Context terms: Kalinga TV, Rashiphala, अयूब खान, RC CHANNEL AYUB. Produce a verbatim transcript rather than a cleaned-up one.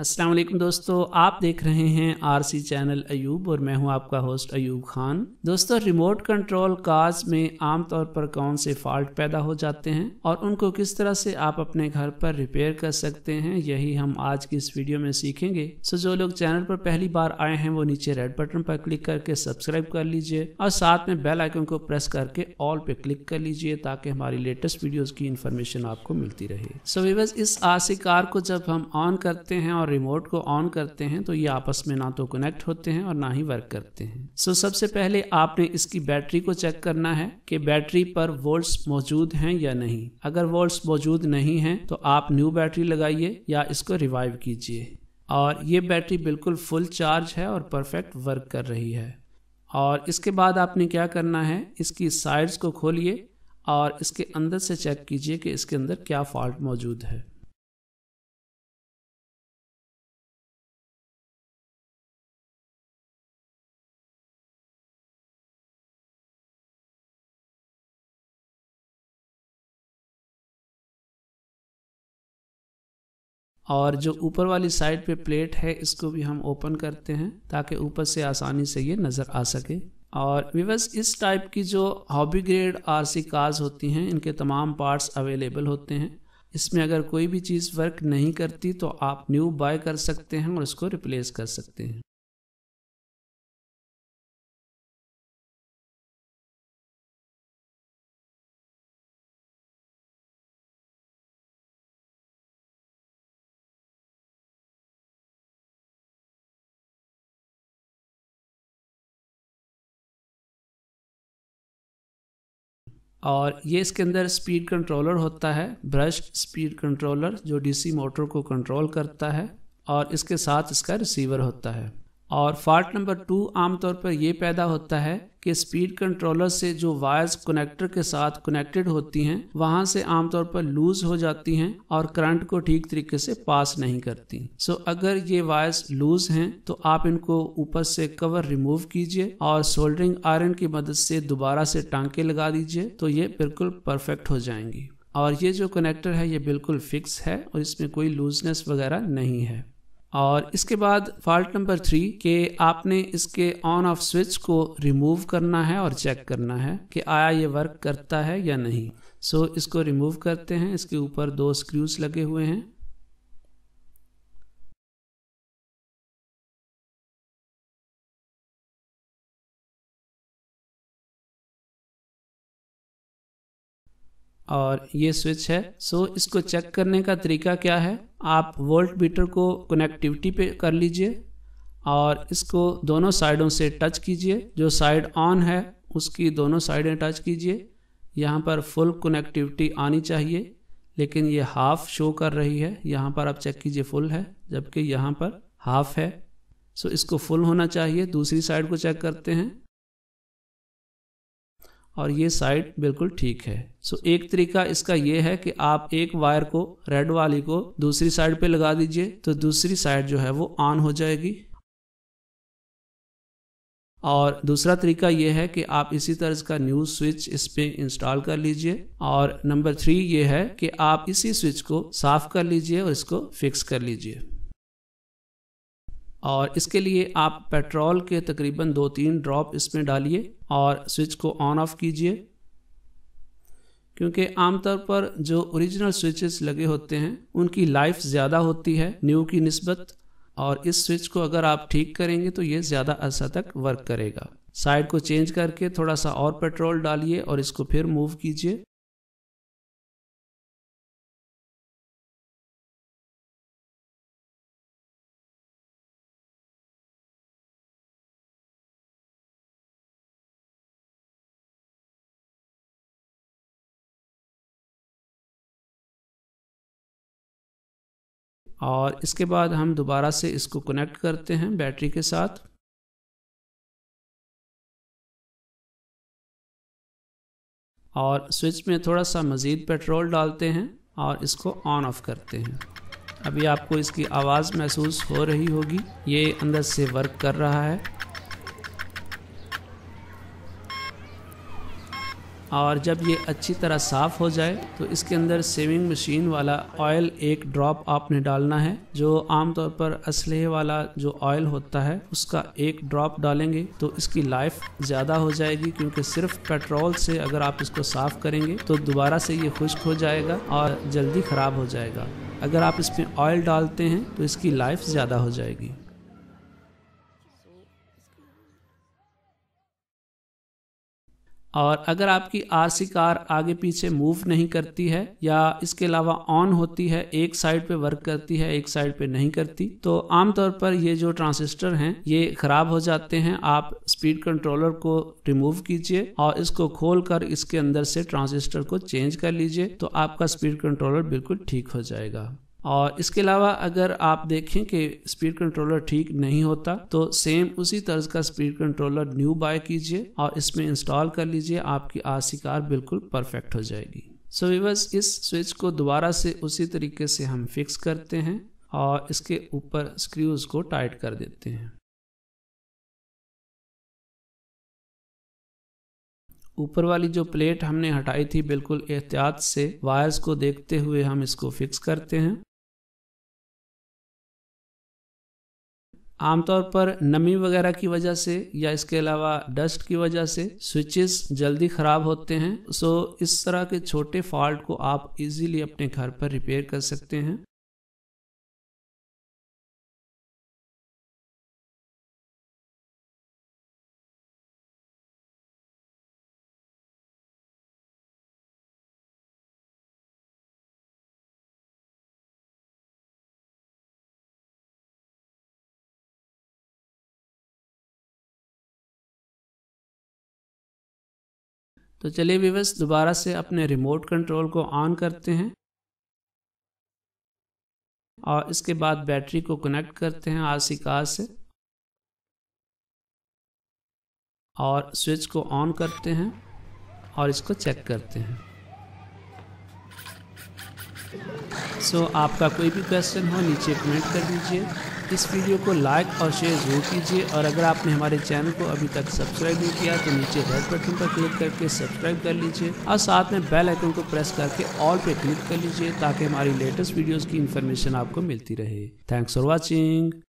अस्सलाम वालेकुम दोस्तों, आप देख रहे हैं आरसी चैनल अयूब और मैं हूं आपका होस्ट अयूब खान। दोस्तों, रिमोट कंट्रोल कार्स में आमतौर पर कौन से फॉल्ट पैदा हो जाते हैं और उनको किस तरह से आप अपने घर पर रिपेयर कर सकते हैं, यही हम आज की इस वीडियो में सीखेंगे। सो जो लोग चैनल पर पहली बार आए हैं वो नीचे रेड बटन पर क्लिक करके सब्सक्राइब कर लीजिए और साथ में बेल आइकन को प्रेस करके ऑल पे क्लिक कर लीजिए ताकि हमारी लेटेस्ट वीडियोज की इन्फॉर्मेशन आपको मिलती रहे। सो व्यूअर्स, इस आरसी कार को जब हम ऑन करते हैं और रिमोट को ऑन करते हैं तो ये आपस में ना तो कनेक्ट होते हैं और ना ही वर्क करते हैं। सो सबसे पहले आपने इसकी बैटरी को चेक करना है कि बैटरी पर वोल्ट्स मौजूद हैं या नहीं। अगर वोल्ट्स मौजूद नहीं हैं तो आप न्यू बैटरी लगाइए या इसको रिवाइव कीजिए। और ये बैटरी बिल्कुल फुल चार्ज है और परफेक्ट वर्क कर रही है। और इसके बाद आपने क्या करना है, इसकी साइड्स को खोलिए और इसके अंदर से चेक कीजिए कि इसके अंदर क्या फॉल्ट मौजूद है। और जो ऊपर वाली साइड पे प्लेट है इसको भी हम ओपन करते हैं ताकि ऊपर से आसानी से ये नज़र आ सके। और व्यूअर्स, इस टाइप की जो हॉबी ग्रेड आरसी कार्स होती हैं इनके तमाम पार्ट्स अवेलेबल होते हैं। इसमें अगर कोई भी चीज़ वर्क नहीं करती तो आप न्यू बाय कर सकते हैं और इसको रिप्लेस कर सकते हैं। और ये इसके अंदर स्पीड कंट्रोलर होता है, ब्रश स्पीड कंट्रोलर जो डीसी मोटर को कंट्रोल करता है, और इसके साथ इसका रिसीवर होता है। और फॉल्ट नंबर टू आमतौर पर ये पैदा होता है कि स्पीड कंट्रोलर से जो वायर्स कनेक्टर के साथ कनेक्टेड होती हैं वहाँ से आमतौर पर लूज हो जाती हैं और करंट को ठीक तरीके से पास नहीं करती। सो अगर ये वायर्स लूज हैं तो आप इनको ऊपर से कवर रिमूव कीजिए और सोल्डरिंग आयरन की मदद से दोबारा से टांके लगा दीजिए तो ये बिल्कुल परफेक्ट हो जाएंगी। और ये जो कनेक्टर है ये बिल्कुल फिक्स है और इसमें कोई लूजनेस वगैरह नहीं है। और इसके बाद फॉल्ट नंबर थ्री के आपने इसके ऑन ऑफ स्विच को रिमूव करना है और चेक करना है कि आया ये वर्क करता है या नहीं। सो so, इसको रिमूव करते हैं। इसके ऊपर दो स्क्रूज लगे हुए हैं। और ये स्विच है। सो so, इसको चेक करने का तरीका क्या है, आप वोल्ट मीटर को कनेक्टिविटी पे कर लीजिए और इसको दोनों साइडों से टच कीजिए। जो साइड ऑन है उसकी दोनों साइडें टच कीजिए। यहाँ पर फुल कनेक्टिविटी आनी चाहिए लेकिन ये हाफ शो कर रही है। यहाँ पर आप चेक कीजिए फुल है जबकि यहाँ पर हाफ है। सो so, इसको फुल होना चाहिए। दूसरी साइड को चेक करते हैं और ये साइड बिल्कुल ठीक है। सो एक तरीका इसका ये है कि आप एक वायर को, रेड वाली को दूसरी साइड पे लगा दीजिए तो दूसरी साइड जो है वो ऑन हो जाएगी। और दूसरा तरीका ये है कि आप इसी तरह का न्यू स्विच इस पे इंस्टॉल कर लीजिए। और नंबर थ्री ये है कि आप इसी स्विच को साफ कर लीजिए और इसको फिक्स कर लीजिए। और इसके लिए आप पेट्रोल के तकरीबन दो तीन ड्रॉप इसमें डालिए और स्विच को ऑन ऑफ कीजिए, क्योंकि आमतौर पर जो ओरिजिनल स्विचेस लगे होते हैं उनकी लाइफ ज़्यादा होती है न्यू की निस्बत। और इस स्विच को अगर आप ठीक करेंगे तो ये ज़्यादा अरसा तक वर्क करेगा। साइड को चेंज करके थोड़ा सा और पेट्रोल डालिए और इसको फिर मूव कीजिए। और इसके बाद हम दोबारा से इसको कनेक्ट करते हैं बैटरी के साथ। और स्विच में थोड़ा सा मज़ीद पेट्रोल डालते हैं और इसको ऑन ऑफ करते हैं। अभी आपको इसकी आवाज़ महसूस हो रही होगी, ये अंदर से वर्क कर रहा है। और जब ये अच्छी तरह साफ़ हो जाए तो इसके अंदर सेविंग मशीन वाला ऑयल एक ड्रॉप आपने डालना है। जो आमतौर पर असलहे वाला जो ऑयल होता है उसका एक ड्रॉप डालेंगे तो इसकी लाइफ ज़्यादा हो जाएगी, क्योंकि सिर्फ पेट्रोल से अगर आप इसको साफ़ करेंगे तो दोबारा से ये खुश्क हो जाएगा और जल्दी ख़राब हो जाएगा। अगर आप इसमें ऑयल डालते हैं तो इसकी लाइफ ज़्यादा हो जाएगी। और अगर आपकी आरसी कार आगे पीछे मूव नहीं करती है या इसके अलावा ऑन होती है, एक साइड पे वर्क करती है एक साइड पे नहीं करती, तो आमतौर पर ये जो ट्रांसिस्टर हैं ये खराब हो जाते हैं। आप स्पीड कंट्रोलर को रिमूव कीजिए और इसको खोलकर इसके अंदर से ट्रांसिस्टर को चेंज कर लीजिए तो आपका स्पीड कंट्रोलर बिल्कुल ठीक हो जाएगा। और इसके अलावा अगर आप देखें कि स्पीड कंट्रोलर ठीक नहीं होता तो सेम उसी तर्ज का स्पीड कंट्रोलर न्यू बाय कीजिए और इसमें इंस्टॉल कर लीजिए, आपकी आरसी कार बिल्कुल परफेक्ट हो जाएगी। सो व्यूअर्स, इस स्विच को दोबारा से उसी तरीके से हम फिक्स करते हैं और इसके ऊपर स्क्रूज को टाइट कर देते हैं। ऊपर वाली जो प्लेट हमने हटाई थी बिल्कुल एहतियात से वायर्स को देखते हुए हम इसको फिक्स करते हैं। आमतौर पर नमी वगैरह की वजह से या इसके अलावा डस्ट की वजह से स्विचेस जल्दी ख़राब होते हैं। सो इस तरह के छोटे फॉल्ट को आप इजीली अपने घर पर रिपेयर कर सकते हैं। तो चलिए व्यूअर्स, दोबारा से अपने रिमोट कंट्रोल को ऑन करते हैं और इसके बाद बैटरी को कनेक्ट करते हैं आरसी कार से और स्विच को ऑन करते हैं और इसको चेक करते हैं। सो so, आपका कोई भी क्वेश्चन हो नीचे कमेंट कर दीजिए। इस वीडियो को लाइक और शेयर जरूर कीजिए और अगर आपने हमारे चैनल को अभी तक सब्सक्राइब नहीं किया तो नीचे रेड बटन पर क्लिक करके सब्सक्राइब कर लीजिए और साथ में बेल आइकन को प्रेस करके ऑल पे क्लिक कर लीजिए ताकि हमारी लेटेस्ट वीडियोस की इन्फॉर्मेशन आपको मिलती रहे। Thanks for watching.